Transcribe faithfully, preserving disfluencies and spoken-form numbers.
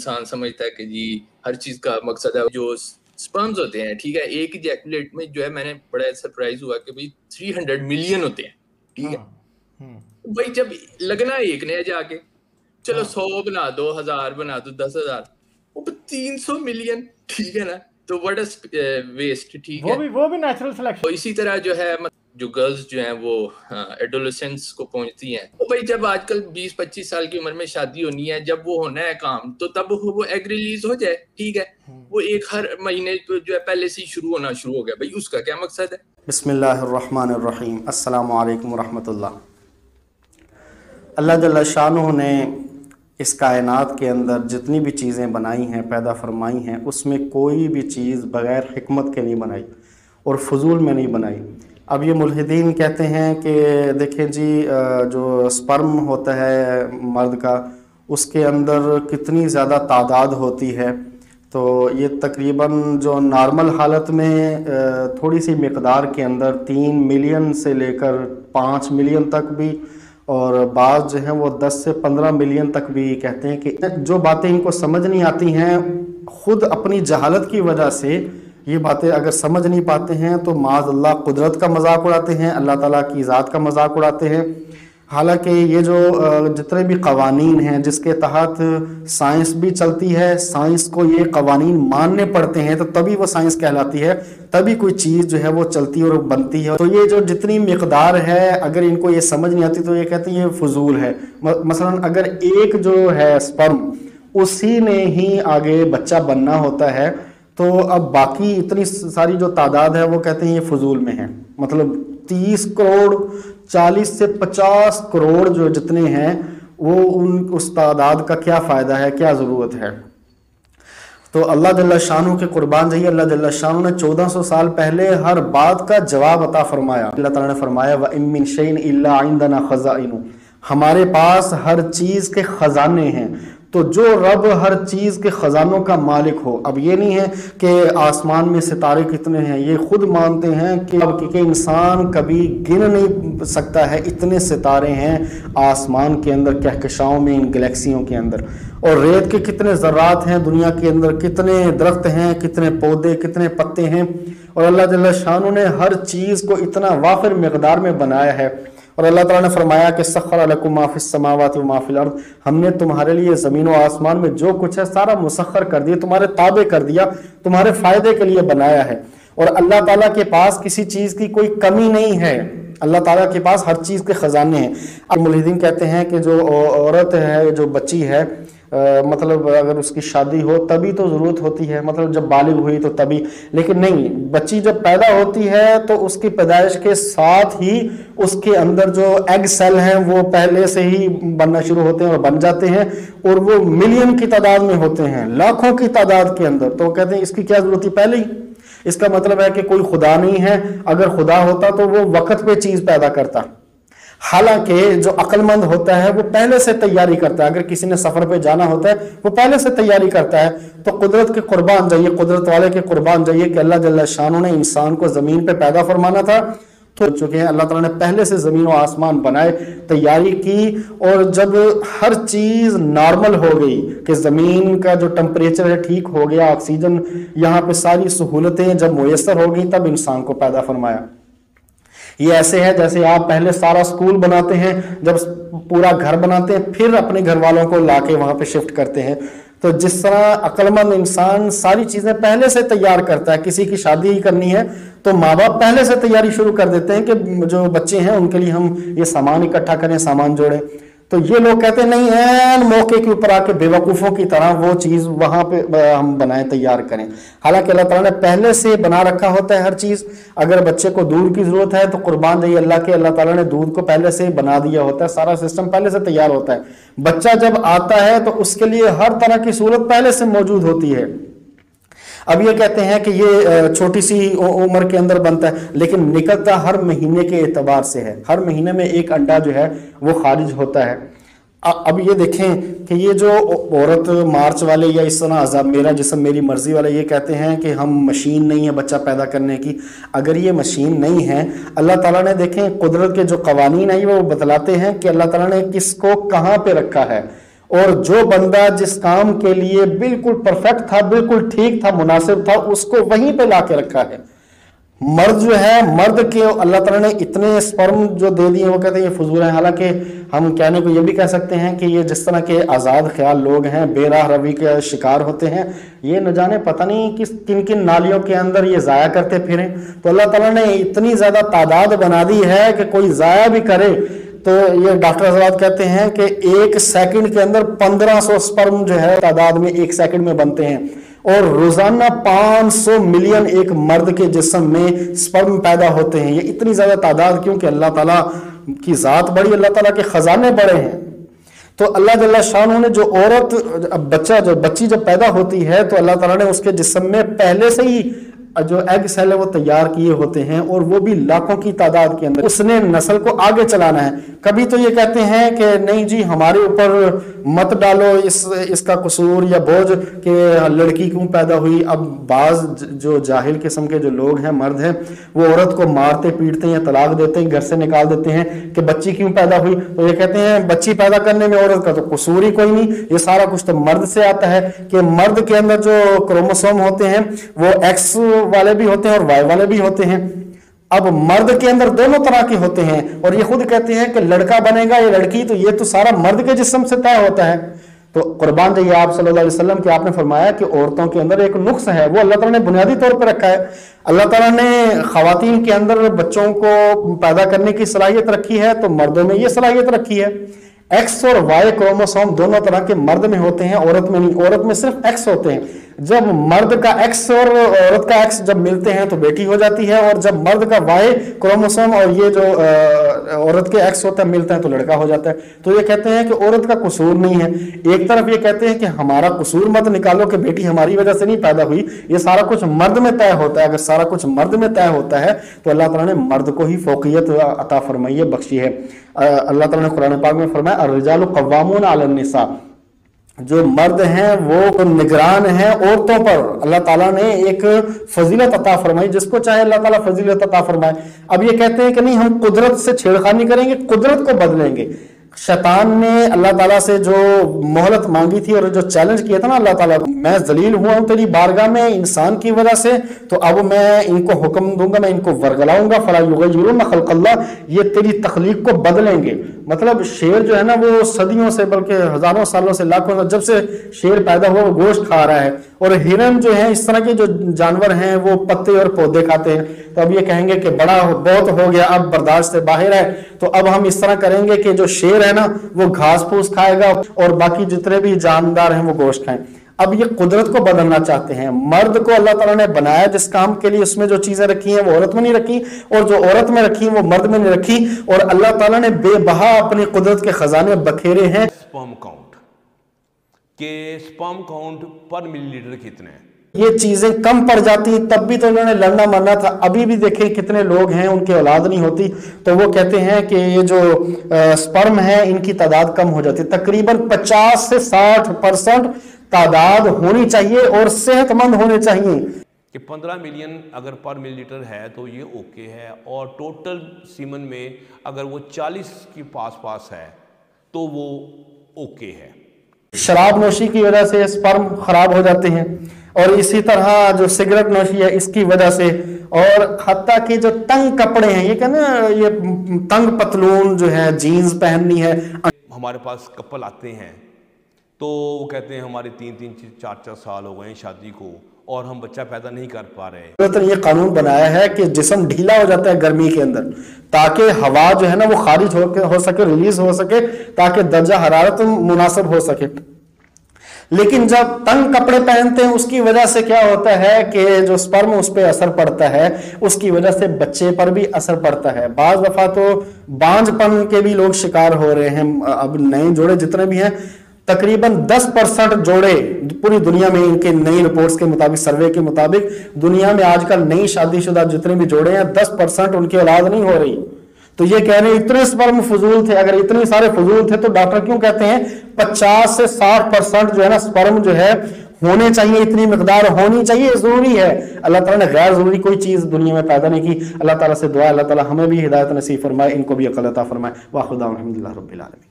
इंसान समझता है कि जी हर चीज का मकसद है। जो स्पर्म्स होते हैं, ठीक है, एक इजैकुलेट में जो है, मैंने बड़ा सरप्राइज हुआ कि भाई थ्री हंड्रेड मिलियन होते हैं, ठीक है। हाँ, भाई जब लगना है एक नया जाके, चलो सौ हाँ, बना दो, हजार बना दो, दस हजार, तीन सौ मिलियन, ठीक है ना। तो व्हाट अ वेस्ट, ठीक है। वो भी वो भी नेचुरल सिलेक्शन। तो इसी तरह जो है जो गर्ल्स जो हैं वो एडोलेसेंस को पहुंचती हैं, तो भाई जब आजकल बीस पच्चीस साल की उम्र में शादी होनी है, जब वो होना है काम, तो तब वो एग रिलीज हो जाए, ठीक है। वो एक हर महीने तो जो है पहले से ही शुरू होना शुरू हो गया, भाई उसका क्या मकसद है। बिस्मिल्लाहिर्रहमानिर्रहीम, अस्सलाम वालेकुम रहमतुल्लाह। अल्लाह जल्ल शानहू ने इस कायनात के अंदर जितनी भी चीज़ें बनाई हैं, पैदा फरमाई हैं, उसमें कोई भी चीज़ बग़ैर हिकमत के नहीं बनाई और फजूल में नहीं बनाई। अब ये मुल्हिदीन कहते हैं कि देखें जी, जो स्पर्म होता है मर्द का, उसके अंदर कितनी ज़्यादा तादाद होती है। तो ये तकरीबन जो नॉर्मल हालत में थोड़ी सी मकदार के अंदर तीन मिलियन से लेकर पाँच मिलियन तक भी, और बाद जो हैं वो दस से पंद्रह मिलियन तक भी कहते हैं कि जो बातें इनको समझ नहीं आती हैं, ख़ुद अपनी जहालत की वजह से ये बातें अगर समझ नहीं पाते हैं तो माज़अल्लाह कुदरत का मजाक उड़ाते हैं, अल्लाह ताला की ज़ात का मजाक उड़ाते हैं। हालांकि ये जो जितने भी कवानीन हैं जिसके तहत साइंस भी चलती है, साइंस को ये कवानीन मानने पड़ते हैं, तो तभी वो साइंस कहलाती है, तभी कोई चीज़ जो है वो चलती और बनती है। तो ये जो जितनी मकदार है, अगर इनको ये समझ नहीं आती तो ये कहते हैं ये फजूल है। मसलन अगर एक जो है स्पर्म, उसी ने ही आगे बच्चा बनना होता है, तो अब बाकी इतनी सारी जो तादाद है वो कहते हैं ये फजूल में है। मतलब तीस करोड़, चालीस से पचास करोड़ जो जितने हैं, वो उन उस तादाद का क्या फ़ायदा है, क्या ज़रूरत है। तो अल्लाह जल्ल शानहू के कुर्बान जाइए, अल्लाह जल्ल शानहू ने चौदह सौ साल पहले हर बात का जवाब अता फरमाया। अल्लाह ताला ने फरमाया, व इम मिन शैइन इल्ला इंदना खज़ाइनु, हमारे पास हर चीज़ के ख़जाने हैं। तो जो रब हर चीज़ के ख़जानों का मालिक हो, अब ये नहीं है कि आसमान में सितारे कितने हैं, ये खुद मानते हैं कि अब कि इंसान कभी गिन नहीं सकता है इतने सितारे हैं आसमान के अंदर, कहकशाओं में, इन गैलेक्सियों के अंदर, और रेत के कितने ज़रात हैं दुनिया के अंदर, कितने दरख्त हैं, कितने पौधे, कितने पत्ते हैं। और अल्लाह जल्ल शानहू ने हर चीज़ को इतना वाफिर मकदार में बनाया है। और अल्लाह ताला ने फरमाया कि सखर लकुम मा फिस समावाति व मा फिल अर्द, हमने तुम्हारे लिए ज़मीन व आसमान में जो कुछ है सारा मुसख्खर कर दिया, तुम्हारे ताबे कर दिया, तुम्हारे फ़ायदे के लिए बनाया है। और अल्लाह ताला के पास किसी चीज़ की कोई कमी नहीं है, अल्लाह ताला के पास हर चीज़ के ख़जाने हैं। अब मुल्हिदीन कहते हैं कि जो औरत है, जो बच्ची है, आ, मतलब अगर उसकी शादी हो तभी तो ज़रूरत होती है, मतलब जब बालिग हुई तो तभी, लेकिन नहीं, बच्ची जब पैदा होती है तो उसकी पैदाइश के साथ ही उसके अंदर जो एग सेल हैं वो पहले से ही बनना शुरू होते हैं और बन जाते हैं, और वो मिलियन की तादाद में होते हैं, लाखों की तादाद के अंदर। तो कहते हैं इसकी क्या ज़रूरत थी पहले ही। इसका मतलब है कि कोई खुदा नहीं है, अगर खुदा होता तो वो वक्त पे चीज़ पैदा करता। हालांकि जो अक्लमंद होता है वो पहले से तैयारी करता है, अगर किसी ने सफ़र पे जाना होता है वो पहले से तैयारी करता है। तो कुदरत के कुर्बान जाइए, कुदरत वाले के कुर्बान जाइए कि अल्लाह जल्ल शानहू ने इंसान को ज़मीन पे पैदा फरमाना था, तो चुके हैं, अल्लाह ताला ने पहले से ज़मीन व आसमान बनाए, तैयारी की। और जब हर चीज़ नॉर्मल हो गई कि ज़मीन का जो टम्परेचर है ठीक हो गया, ऑक्सीजन, यहाँ पर सारी सहूलतें जब मुयसर हो गई, तब इंसान को पैदा फरमाया। ये ऐसे है जैसे आप पहले सारा स्कूल बनाते हैं, जब पूरा घर बनाते हैं, फिर अपने घर वालों को लाके वहाँ पे शिफ्ट करते हैं। तो जिस तरह अक्लमंद इंसान सारी चीज़ें पहले से तैयार करता है, किसी की शादी ही करनी है तो माँ बाप पहले से तैयारी शुरू कर देते हैं कि जो बच्चे हैं उनके लिए हम ये सामान इकट्ठा करें, सामान जोड़ें। तो ये लोग कहते हैं नहीं, ऐन मौके के ऊपर आके बेवकूफ़ों की तरह वो चीज़ वहाँ पे हम बनाएं, तैयार करें। हालांकि अल्लाह ताला ने पहले से बना रखा होता है हर चीज़। अगर बच्चे को दूध की ज़रूरत है तो कुर्बान जाइए अल्लाह के, अल्लाह ताला ने दूध को पहले से बना दिया होता है, सारा सिस्टम पहले से तैयार होता है। बच्चा जब आता है तो उसके लिए हर तरह की सूरत पहले से मौजूद होती है। अब ये कहते हैं कि ये छोटी सी उम्र के अंदर बनता है, लेकिन निकलता हर महीने के एतबार से है, हर महीने में एक अंडा जो है वो खारिज होता है। अब ये देखें कि ये जो औरत मार्च वाले या इस तरह आज़ाद मेरा जिस्म मेरी मर्ज़ी वाले, ये कहते हैं कि हम मशीन नहीं है बच्चा पैदा करने की। अगर ये मशीन नहीं है, अल्लाह ताला ने देखें कुदरत के जो कवानीन है वो बतलाते हैं कि अल्लाह ताला ने किसको कहाँ पे रखा है। और जो बंदा जिस काम के लिए बिल्कुल परफेक्ट था, बिल्कुल ठीक था, मुनासिब था, उसको वहीं पे ला के रखा है। मर्द जो है, मर्द के अल्लाह ताला ने इतने स्पर्म जो दे दिए, वो कहते हैं ये फजूल है। हालांकि हम कहने को ये भी कह सकते हैं कि ये जिस तरह के आज़ाद ख्याल लोग हैं, बेराह रवि के शिकार होते हैं, ये न जाने पता नहीं किस किन किन नालियों के अंदर ये ज़ाया करते फिरें। तो अल्लाह ताला ने इतनी ज़्यादा तादाद बना दी है कि कोई ज़ाया भी करे तो ये डॉक्टर हजरात कहते हैं कि एक सेकंड के अंदर पंद्रह सौ स्पर्म जो है तादाद में एक सेकंड में बनते हैं, और रोज़ाना पाँच सौ मिलियन एक मर्द के जिस्म में स्पर्म पैदा होते हैं। ये इतनी ज़्यादा तादाद क्योंकि अल्लाह ताला की ज़ात बड़ी, अल्लाह ताला के ख़जाने बड़े हैं। तो अल्लाह जल्ला शान ने जो औरत बच्चा जो बच्ची जब पैदा होती है तो अल्लाह ताला ने उसके जिस्म में पहले से ही जो एग सेल है वो तैयार किए होते हैं, और वो भी लाखों की तादाद के अंदर। उसने नस्ल को आगे चलाना है। कभी तो ये कहते हैं कि नहीं जी हमारे ऊपर मत डालो इस इसका कसूर या बोझ कि लड़की क्यों पैदा हुई। अब बाज जो जाहिल किस्म के जो लोग हैं, मर्द हैं, वो औरत को मारते पीटते हैं या तलाक देते हैं, घर से निकाल देते हैं कि बच्ची क्यों पैदा हुई। तो ये कहते हैं बच्ची पैदा करने में औरत का तो कसूर ही कोई नहीं, ये सारा कुछ तो मर्द से आता है। कि मर्द के अंदर जो क्रोमोसोम होते हैं वो एक्स वाले भी होते हैं और वाई वाले भी होते हैं। अब मर्द के अंदर दोनों तरह के होते हैं, और ये खुद कहते हैं कि लड़का बनेगा या लड़की, तो ये तो सारा मर्द के जिस्म से तय होता है। तो कुर्बान जाइए आप सल्लल्लाहु अलैहि वसल्लम के, आपने फरमाया कि औरतों के अंदर एक नुक्स है, वो अल्लाह ताला ने बुनियादी तौर पर रखा है। अल्लाह ताला ने खवातीन के अंदर बच्चों को पैदा करने की सलाहियत रखी है, तो मर्दों में ये सलाहियत रखी है। एक्स और वाई क्रोमोसोम दोनों तरह के मर्द में होते हैं, औरत में नहीं। औरत में सिर्फ एक्स होते हैं। जब मर्द का एक्स और औरत का एक्स जब मिलते हैं तो बेटी हो जाती है, और जब मर्द का वाई क्रोमोसोम और ये जो औरत के एक्स होता है मिलते हैं तो लड़का हो जाता है। तो ये कहते हैं कि औरत का कसूर नहीं है। एक तरफ ये कहते हैं कि हमारा कसूर मत निकालो कि बेटी हमारी वजह से नहीं पैदा हुई, ये सारा कुछ मर्द में तय होता है। अगर सारा कुछ मर्द में तय होता है तो अल्लाह ताला ने मर्द को ही फोकियत अता फरमाई है, बख्शी है। अल्लाह ताला ने कुरान पाक में फरमाया अर्रिजालु कव्वामून अलन निसा, जो मर्द हैं वो निगरान हैं औरतों पर। अल्लाह ताला ने एक फजीलत अता फरमाई, जिसको चाहे अल्लाह ताला फजीलत अता फरमाए। अब ये कहते हैं कि नहीं हम कुदरत से छेड़खानी करेंगे, कुदरत को बदलेंगे। शैतान ने अल्लाह ताला से जो मोहलत मांगी थी और जो चैलेंज किया था ना अल्लाह ताला, मैं जलील हुआ हूँ तेरी बारगाह में इंसान की वजह से, तो अब मैं इनको हुक्म दूंगा, मैं इनको वर्गलाऊंगा फला युगय्यिरुन खल्क़ल्लाह, ये तेरी तख्लीक को बदलेंगे। मतलब शेर जो है ना वो सदियों से, बल्कि हजारों सालों से, लाखों, जब से शेर पैदा हुआ वो गोश्त खा रहा है, और हिरन जो है, इस तरह के जो जानवर हैं वो पत्ते और पौधे खाते हैं। तो अब ये कहेंगे कि बड़ा बहुत हो गया, अब बर्दाश्त से बाहर है, तो अब हम इस तरह करेंगे कि जो शेर है ना वो घास फूस खाएगा और बाकी जितने भी जानदार हैं वो गोश्त खाएं। अब ये कुदरत को बदलना चाहते हैं। मर्द को अल्लाह ताला ने बनाया जिस काम के लिए, उसमें जो चीज़ें रखी हैं वो औरत में नहीं रखी, और जो औरत में रखी वो मर्द में नहीं रखी। और अल्लाह ताला ने बेबहा अपनी कुदरत के खजाने बखेरे हैं। स्पर्म काउंट के स्पर्म काउंट पर मिलीलीटर कितने हैं, ये चीज़ें कम पड़ जाती तब भी तो इन्होंने लड़ना मरना था। अभी भी देखें कितने लोग हैं उनके औलाद नहीं होती, तो वो कहते हैं कि ये जो स्पर्म है इनकी तादाद कम हो जाती है। तकरीबन पचास से साठ परसेंट तादाद होनी चाहिए और सेहतमंद होने चाहिए। कि पंद्रह मिलियन अगर पर मिलीलीटर है तो ये ओके है, और टोटल सीमन में अगर वो चालीस के पास पास है तो वो ओके है। शराब नोशी की वजह से स्पर्म खराब हो जाते हैं, और इसी तरह जो सिगरेट नोशी है इसकी वजह से, और हत्ता कि जो तंग कपड़े हैं, ये कहना ये तंग पतलून जो है, जीन्स पहननी है। हमारे पास कपल आते हैं तो वो कहते हैं हमारे तीन तीन चार चार साल हो गए हैं शादी को और हम बच्चा पैदा नहीं कर पा रहे। तो ये कानून बनाया है कि जिस्म ढीला हो जाता है गर्मी के अंदर, ताकि हवा जो है ना वो खारिज हो, हो सके, रिलीज हो सके, ताकि दर्जा हरारत मुनासिब हो सके। लेकिन जब तंग कपड़े पहनते हैं उसकी वजह से क्या होता है कि जो स्पर्म उस पर असर पड़ता है, उसकी वजह से बच्चे पर भी असर पड़ता है। बाज़ दफ़ा तो बांझपन के भी लोग शिकार हो रहे हैं। अब नए जोड़े जितने भी हैं, तकरीबन दस परसेंट जोड़े पूरी दुनिया में, इनके नई रिपोर्ट्स के मुताबिक, सर्वे के मुताबिक, दुनिया में आजकल नई शादीशुदा जितने भी जोड़े हैं दस परसेंट उनकी औलाद नहीं हो रही। तो ये कह रहे हैं इतने स्पर्म फजूल थे। अगर इतने सारे फजूल थे तो डॉक्टर क्यों कहते हैं पचास से साठ परसेंट जो है ना स्पर्म जो है होने चाहिए, इतनी मकदार होनी चाहिए, जरूरी है। अल्लाह ताला ने गैर जरूरी कोई चीज़ दुनिया में पैदा नहीं की। अल्लाह ताला से दुआ, अल्लाह ताला हमें भी हिदायत नसीब फरमाए, इनको भी अकल अता फरमाए। वाखुदा अल्हम्दुलिल्लाह रब्बिल आलमीन।